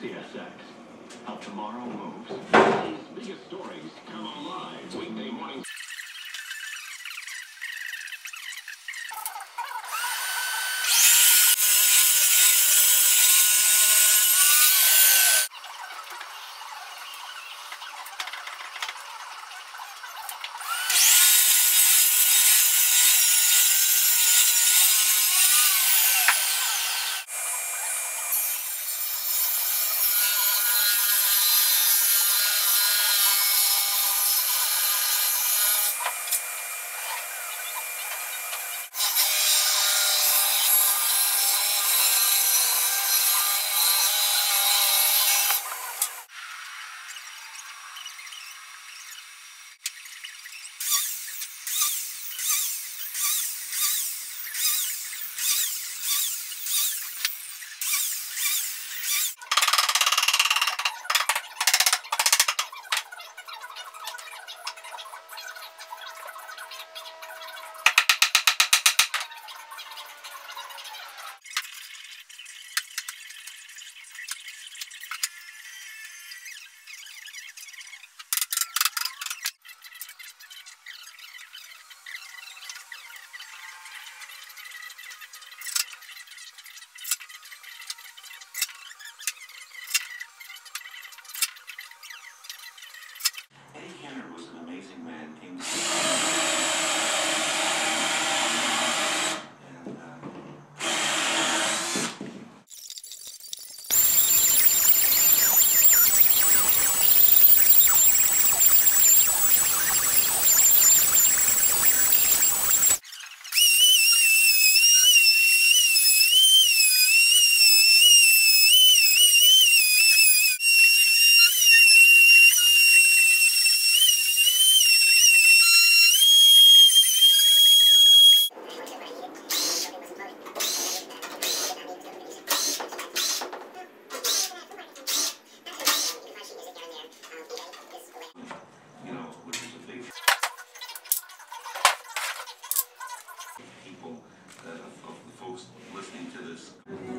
CSX. How tomorrow moves. These biggest stories come online weekday morning. People, the folks listening to this.